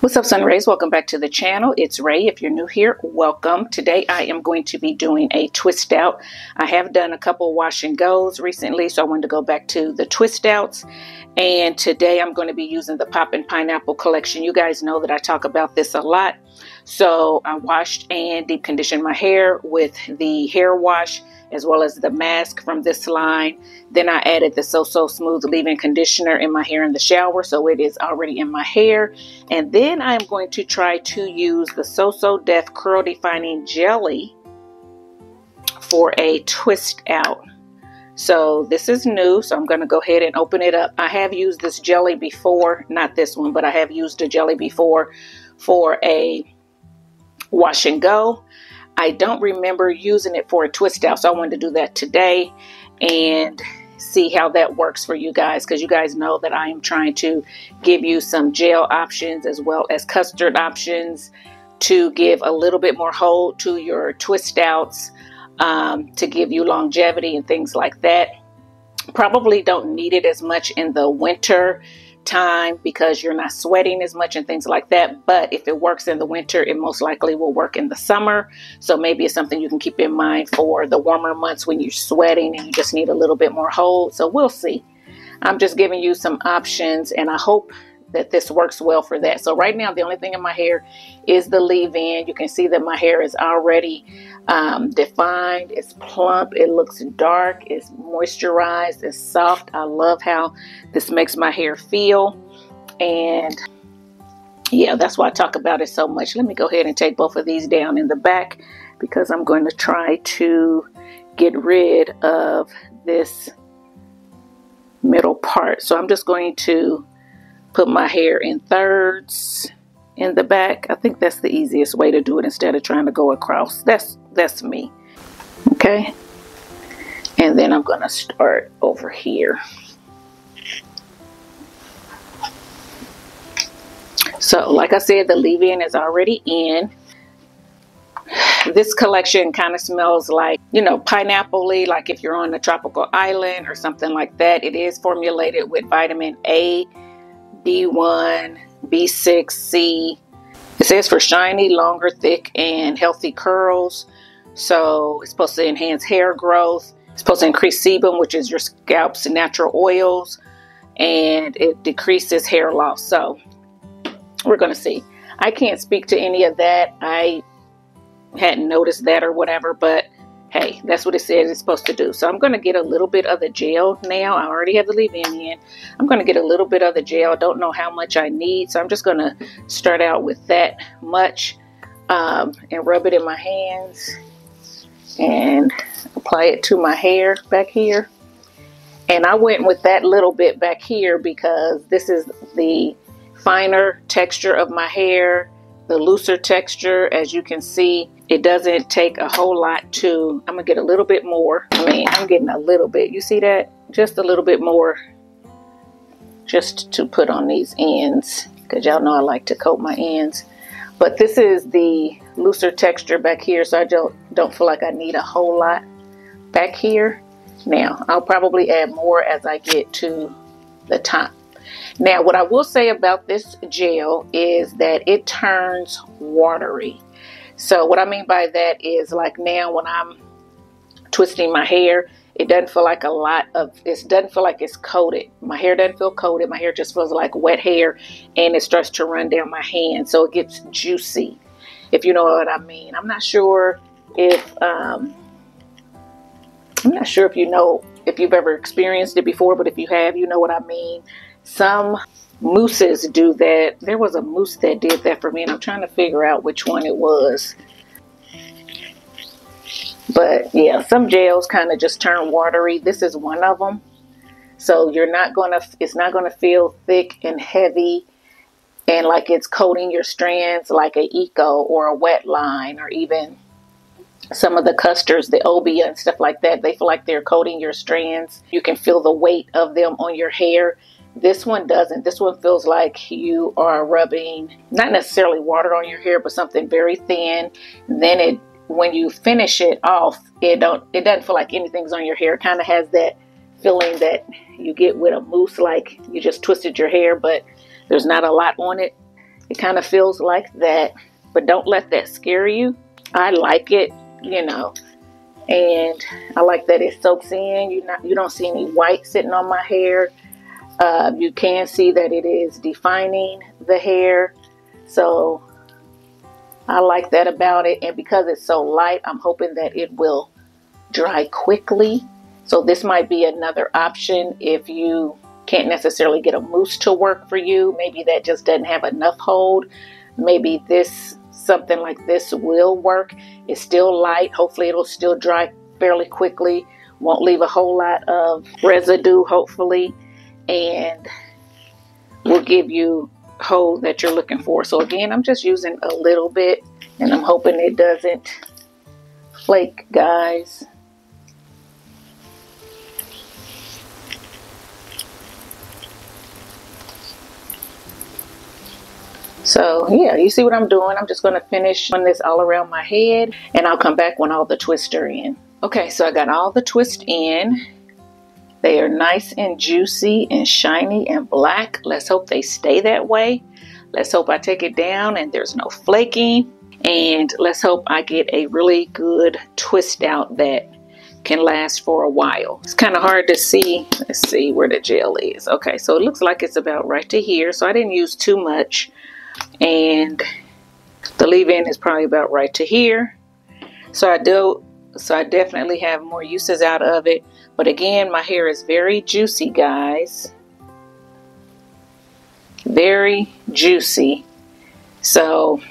What's up, Sun Rays? Welcome back to the channel. It's Ray. If you're new here, welcome. Today I am going to be doing a twist out. I have done a couple wash and goes recently, so I wanted to go back to the twist outs. And today I'm going to be using the Poppin' Pineapple collection. You guys know that I talk about this a lot. So I washed and deep conditioned my hair with the hair wash as well as the mask from this line. Then I added the So So Smooth Leave-In Conditioner in my hair in the shower, so it is already in my hair. And then I'm going to try to use the So So Def Curl Defining Jelly for a twist out. So this is new, so I'm going to go ahead and open it up. I have used this jelly before, not this one, but I have used a jelly before for a wash and go. I don't remember using it for a twist out, so I wanted to do that today and see how that works for you guys, because you guys know that I am trying to give you some gel options as well as custard options to give a little bit more hold to your twist outs, to give you longevity and things like that. Probably don't need it as much in the winter time because you're not sweating as much and things like that, but if it works in the winter, it most likely will work in the summer. So maybe it's something you can keep in mind for the warmer months when you're sweating and you just need a little bit more hold. So we'll see. I'm just giving you some options and I hope that this works well for that. So right now the only thing in my hair is the leave-in. You can see that my hair is already defined. It's plump, it looks dark, it's moisturized, it's soft. I love how this makes my hair feel, and yeah, that's why I talk about it so much. Let me go ahead and take both of these down in the back because I'm going to try to get rid of this middle part. So I'm just going to put my hair in thirds in the back. I think that's the easiest way to do it instead of trying to go across. That's me. Okay, and then I'm gonna start over here. So like I said, the leave-in is already in. This collection kind of smells like, you know, pineapple-y, like if you're on a tropical island or something like that. It is formulated with vitamin A, B1, B6, C. It says for shiny, longer, thick, and healthy curls. So it's supposed to enhance hair growth. It's supposed to increase sebum, which is your scalp's natural oils, and it decreases hair loss. So we're going to see. I can't speak to any of that. I hadn't noticed that or whatever, but hey, that's what it says it's supposed to do. So I'm going to get a little bit of the gel now. I already have the leave-in in. I'm going to get a little bit of the gel. I don't know how much I need, so I'm just going to start out with that much and rub it in my hands and apply it to my hair back here. And I went with that little bit back here because this is the finer texture of my hair, the looser texture. As you can see, it doesn't take a whole lot to, I'm gonna get a little bit more. I mean, I'm getting a little bit, you see that? Just a little bit more, just to put on these ends, because y'all know I like to coat my ends. But this is the looser texture back here, so I don't feel like I need a whole lot back here. Now, I'll probably add more as I get to the top. Now, what I will say about this gel is that it turns watery. So what I mean by that is, like now when I'm twisting my hair, it doesn't feel like a lot of, it doesn't feel like it's coated. My hair doesn't feel coated. My hair just feels like wet hair, and it starts to run down my hand. So it gets juicy, if you know what I mean. I'm not sure if, you know, if you've ever experienced it before, but if you have, you know what I mean. Some mousses do that. There was a mousse that did that for me, and I'm trying to figure out which one it was. But yeah, some gels kind of just turn watery. This is one of them. So you're not gonna, it's not gonna feel thick and heavy and like it's coating your strands like an eco or a wet line, or even some of the custards, the obia and stuff like that. They feel like they're coating your strands. You can feel the weight of them on your hair. This one doesn't. This one feels like you are rubbing, not necessarily water on your hair, but something very thin. Then it when you finish it off, it doesn't feel like anything's on your hair. It kind of has that feeling that you get with a mousse, like you just twisted your hair, but there's not a lot on it. It kind of feels like that, but don't let that scare you. I like it, you know, and I like that it soaks in. You don't see any white sitting on my hair. You can see that it is defining the hair, so I like that about it. And because it's so light, I'm hoping that it will dry quickly. So this might be another option if you can't necessarily get a mousse to work for you. Maybe that just doesn't have enough hold. Maybe something like this will work. It's still light. Hopefully it'll still dry fairly quickly. Won't leave a whole lot of residue, hopefully, and will give you hold that you're looking for. So again, I'm just using a little bit, and I'm hoping it doesn't flake, guys. So yeah, you see what I'm doing. I'm just going to finish on this all around my head, and I'll come back when all the twists are in. Okay, so I got all the twists in. They are nice and juicy and shiny and black. Let's hope they stay that way. Let's hope I take it down and there's no flaking. And let's hope I get a really good twist out that can last for a while. It's kind of hard to see. Let's see where the gel is. Okay, so it looks like it's about right to here. So I didn't use too much. And the leave-in is probably about right to here. So I definitely have more uses out of it. But again, my hair is very juicy, guys. Very juicy. So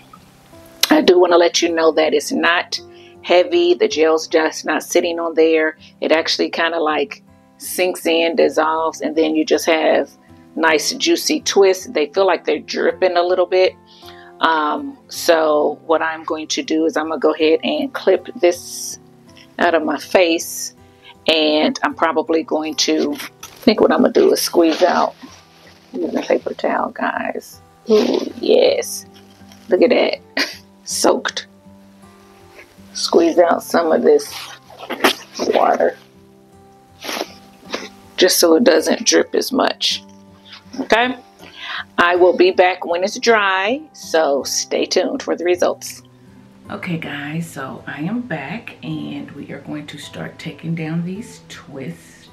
I do want to let you know that it's not heavy. The gel's just not sitting on there. It actually kind of like sinks in, dissolves, and then you just have nice juicy twists. They feel like they're dripping a little bit. So what I'm going to do is I'm going to go ahead and clip this out of my face, and I'm probably going to, what I'm going to do is squeeze out the paper towel, guys. Ooh, yes. Look at that. Soaked. Squeeze out some of this water just so it doesn't drip as much. Okay, I will be back when it's dry, so stay tuned for the results. Okay guys, so I am back, and we are going to start taking down these twists.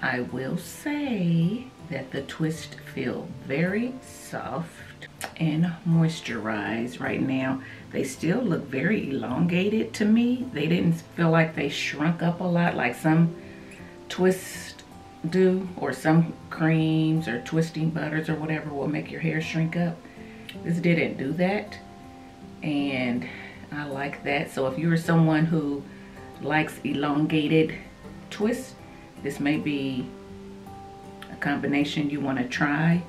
I will say that the twists feel very soft and moisturized right now. They still look very elongated to me. They didn't feel like they shrunk up a lot like some twists do, or some creams or twisting butters or whatever will make your hair shrink up. This didn't do that, and I like that. So if you're someone who likes elongated twists, this may be a combination you want to try.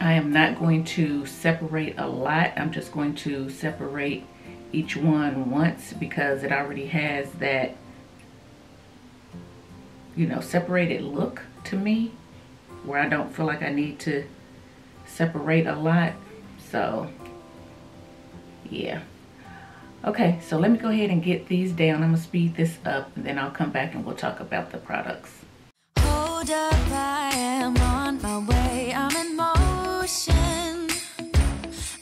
I am not going to separate a lot. I'm just going to separate each one once because it already has that, you know, separated look to me, where I don't feel like I need to separate a lot. So yeah. Okay, so let me go ahead and get these down. I'm gonna speed this up, and then I'll come back and we'll talk about the products. Hold up, I am on my way. I'm in motion.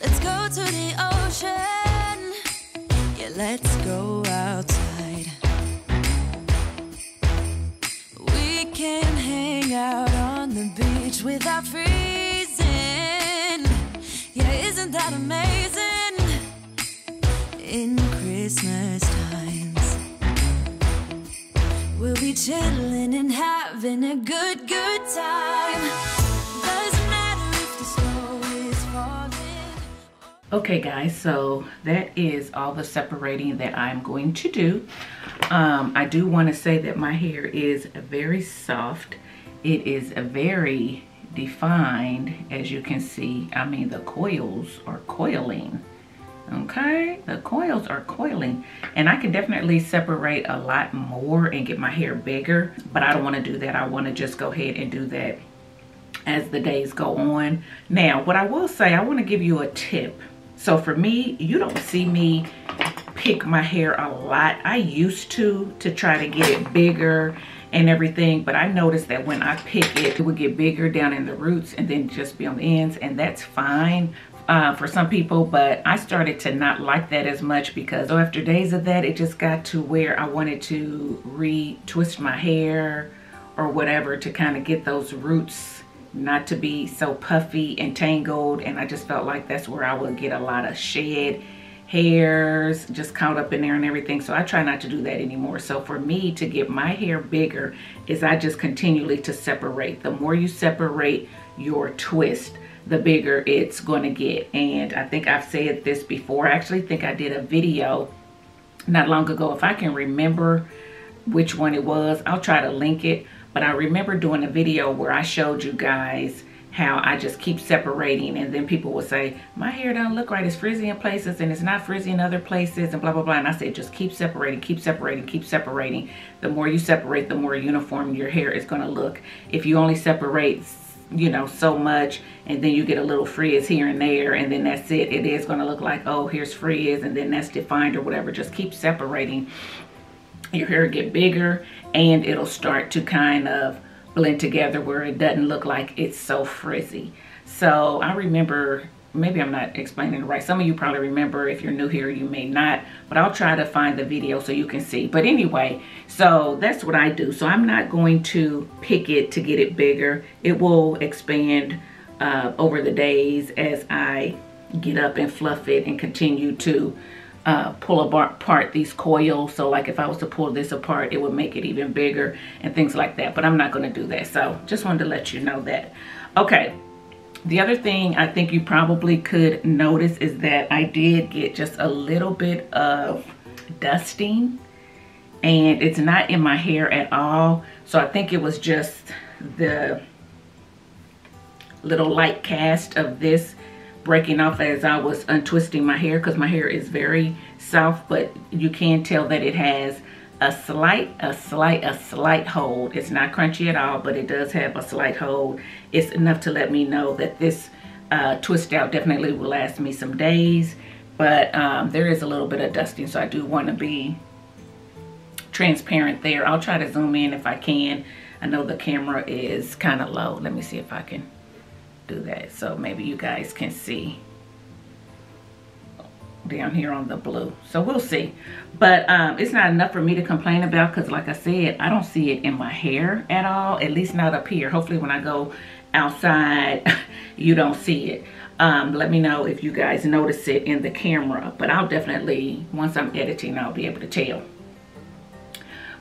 Let's go to the ocean. Yeah, let's go outside. Can hang out on the beach without freezing. Yeah, isn't that amazing? In Christmas times, we'll be chilling and having a good, good time. Doesn't matter if the snow is falling. Okay guys, so that is all the separating that I'm going to do. I do want to say that my hair is very soft. It is very defined, as you can see. I mean, the coils are coiling. Okay, the coils are coiling, and I can definitely separate a lot more and get my hair bigger, but I don't want to do that. I want to just go ahead and do that as the days go on. Now, what I will say, I want to give you a tip. So for me, you don't see me pick my hair a lot. I used to try to get it bigger and everything, but I noticed that when I pick it, it would get bigger down in the roots and then just be on the ends, and that's fine for some people, but I started to not like that as much because after days of that, it just got to where I wanted to re-twist my hair or whatever to kind of get those roots not to be so puffy and tangled, and I just felt like that's where I would get a lot of shed hairs just caught up in there and everything, so I try not to do that anymore. So for me to get my hair bigger is I just continually to separate. The more you separate your twist, the bigger it's going to get. And I think I've said this before. I actually think I did a video not long ago. If I can remember which one it was, I'll try to link it. But I remember doing a video where I showed you guys how I just keep separating, and then people will say, my hair doesn't look right, it's frizzy in places and it's not frizzy in other places and blah, blah, blah. And I said, just keep separating, keep separating, keep separating. The more you separate, the more uniform your hair is gonna look. If you only separate, you know, so much, and then you get a little frizz here and there, and then that's it. It is gonna look like, oh, here's frizz, and then that's defined or whatever. Just keep separating. Your hair will get bigger and it'll start to kind of blend together where it doesn't look like it's so frizzy. So I remember, maybe I'm not explaining it right. Some of you probably remember. If you're new here, you may not, but I'll try to find the video so you can see. But anyway, so that's what I do. So I'm not going to pick it to get it bigger. It will expand over the days as I get up and fluff it and continue to pull apart these coils. So like if I was to pull this apart, it would make it even bigger and things like that, but I'm not going to do that. So just wanted to let you know that. Okay, the other thing I think you probably could notice is that I did get just a little bit of dusting, and it's not in my hair at all. So I think it was just the little light cast of this breaking off as I was untwisting my hair, because my hair is very soft, but you can tell that it has a slight hold. It's not crunchy at all, but it does have a slight hold. It's enough to let me know that this twist out definitely will last me some days, but there is a little bit of dusting, so I do want to be transparent there. I'll try to zoom in if I can. I know the camera is kind of low. Let me see if I can do that so maybe you guys can see down here on the blue. So we'll see, but it's not enough for me to complain about, because like I said, I don't see it in my hair at all, at least not up here. Hopefully when I go outside you don't see it. Let me know if you guys notice it in the camera, but I'll definitely, once I'm editing, I'll be able to tell.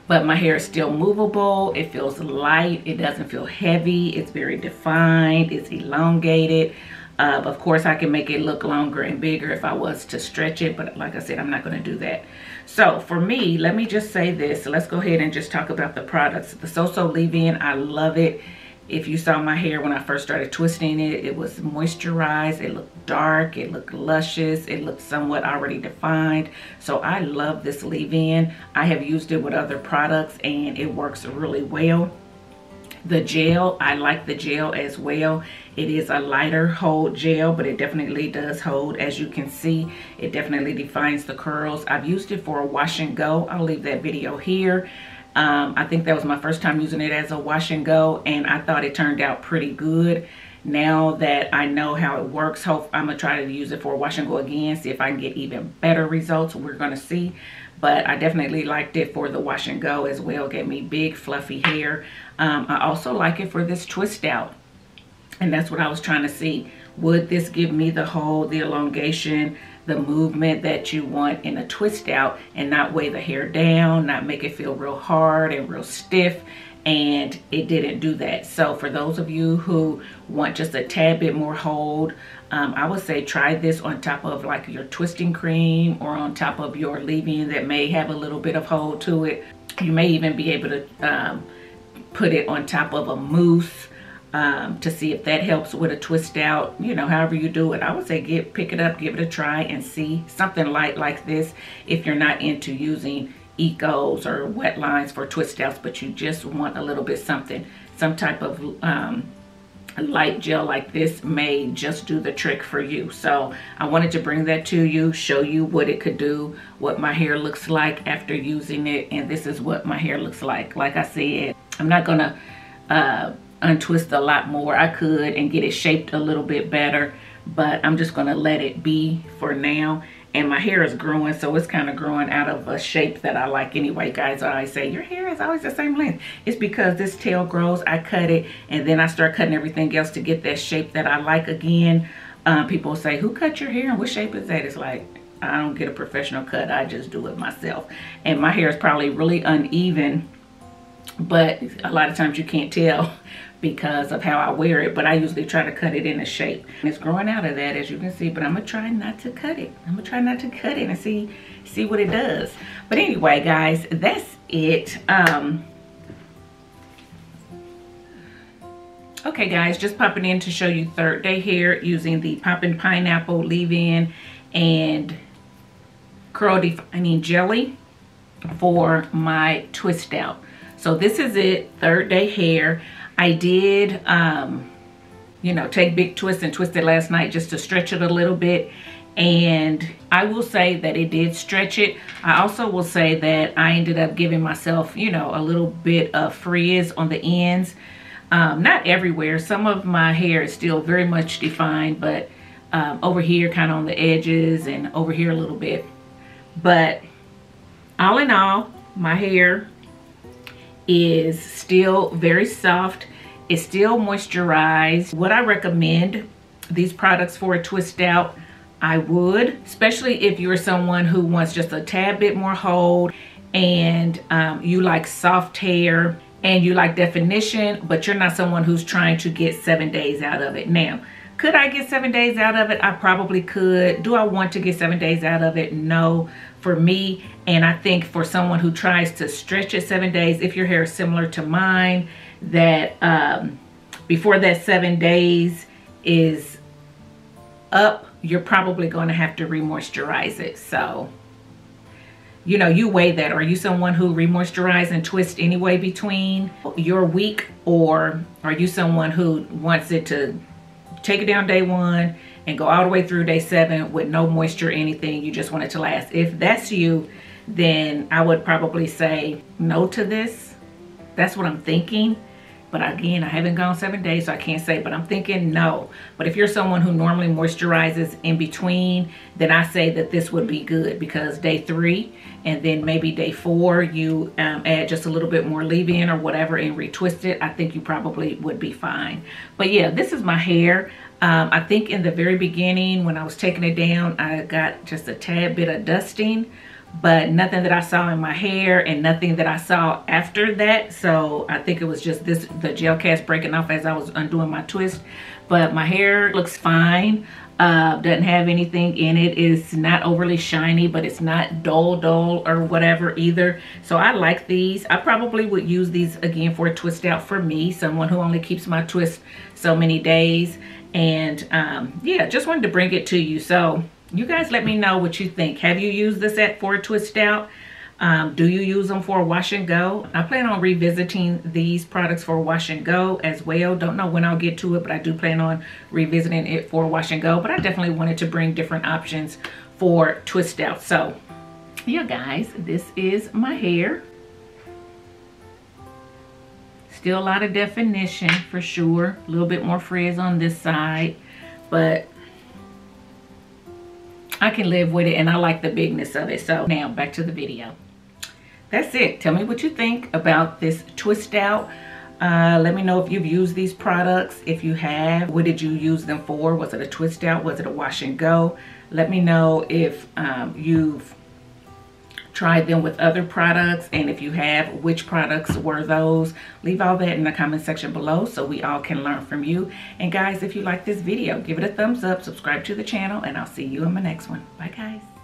But my hair is still movable. It feels light. It doesn't feel heavy. It's very defined. It's elongated. Of course, I can make it look longer and bigger if I was to stretch it. But like I said, I'm not going to do that. So for me, let me just say this. So let's go ahead and just talk about the products. The So So Leave-In, I love it. If you saw my hair when I first started twisting it, it was moisturized, it looked dark, it looked luscious, it looked somewhat already defined. So I love this leave-in. I have used it with other products and it works really well. The gel, I like the gel as well. It is a lighter hold gel, but it definitely does hold. As you can see, it definitely defines the curls. I've used it for a wash and go. I'll leave that video here. I think that was my first time using it as a wash and go, and I thought it turned out pretty good. Now that I know how it works, I'm going to try to use it for a wash and go again, see if I can get even better results. We're going to see, but I definitely liked it for the wash and go as well. It gave me big fluffy hair. I also like it for this twist out, and that's what I was trying to see. Would this give me the hold, the elongation, the movement that you want in a twist out, and not weigh the hair down, not make it feel real hard and real stiff? And it didn't do that. So for those of you who want just a tad bit more hold, I would say try this on top of like your twisting cream or on top of your leave-in that may have a little bit of hold to it. You may even be able to put it on top of a mousse to see if that helps with a twist out. You know, however you do it, I would say pick it up, give it a try, and see. Something light like this, if you're not into using ecos or wet lines for twist outs, but you just want a little bit something, some type of light gel like this may just do the trick for you. So I wanted to bring that to you, show you what it could do, what my hair looks like after using it. And this is what my hair looks like. Like I said, I'm not gonna untwist a lot more. I could and get it shaped a little bit better, but I'm just gonna let it be for now. And my hair is growing, so it's kind of growing out of a shape that I like anyway. Guys, I always say your hair is always the same length. It's because this tail grows, I cut it, and then I start cutting everything else to get that shape that I like again. People say, who cut your hair and what shape is that? It's like, I don't get a professional cut, I just do it myself. And my hair is probably really uneven, but a lot of times you can't tell because of how I wear it, but I usually try to cut it in a shape. And it's growing out of that, as you can see, but I'm gonna try not to cut it. I'm gonna try not to cut it and see what it does. But anyway, guys, that's it. Okay, guys, just popping in to show you third day hair using the Poppin' Pineapple Leave-In and Curl Defining Jelly for my twist out. So this is it, third day hair. I did, you know, take big twists and twist it last night just to stretch it a little bit. And I will say that it did stretch it. I also will say that I ended up giving myself, you know, a little bit of frizz on the ends. Not everywhere. Some of my hair is still very much defined, but over here kind of on the edges and over here a little bit. But all in all, my hair is still very soft. It's still moisturized. Would I recommend these products for a twist out? I would, especially if you're someone who wants just a tad bit more hold and you like soft hair and you like definition, but you're not someone who's trying to get 7 days out of it. Now, could I get 7 days out of it? I probably could. Do I want to get 7 days out of it? No, for me. And I think for someone who tries to stretch it 7 days, if your hair is similar to mine, that before that 7 days is up, you're probably going to have to re-moisturize it. So, you know, you weigh that. Are you someone who re-moisturize and twist anyway between your week? Or are you someone who wants it to take it down day one and go all the way through day seven with no moisture or anything? You just want it to last. If that's you, then I would probably say no to this. That's what I'm thinking. But again, I haven't gone 7 days, so I can't say, but I'm thinking no. But if you're someone who normally moisturizes in between, then I say that this would be good, because day three and then maybe day four, you add just a little bit more leave-in or whatever and retwist it. I think you probably would be fine. But yeah, this is my hair. I think in the very beginning when I was taking it down, I got just a tad bit of dusting, but nothing that I saw in my hair and nothing that I saw after that. So I think it was just this, the gel cast breaking off as I was undoing my twist. But my hair looks fine. Doesn't have anything in it. It's not overly shiny, but it's not dull or whatever either. So I like these. I probably would use these again for a twist out for me, someone who only keeps my twist so many days. And yeah, just wanted to bring it to you. So you guys let me know what you think. Have you used this set for a twist out? Do you use them for a wash and go? I plan on revisiting these products for wash and go as well. Don't know when I'll get to it, but I do plan on revisiting it for wash and go. But I definitely wanted to bring different options for twist out. So yeah, guys, this is my hair. Still a lot of definition for sure. A little bit more frizz on this side, but I can live with it, and I like the bigness of it. So now back to the video. That's it. Tell me what you think about this twist out. Let me know if you've used these products. If you have, what did you use them for? Was it a twist out? Was it a wash and go? Let me know if you've tried them with other products, and if you have, which products were those? Leave all that in the comment section below so we all can learn from you. And guys, if you like this video, give it a thumbs up, subscribe to the channel, and I'll see you in my next one. Bye, guys.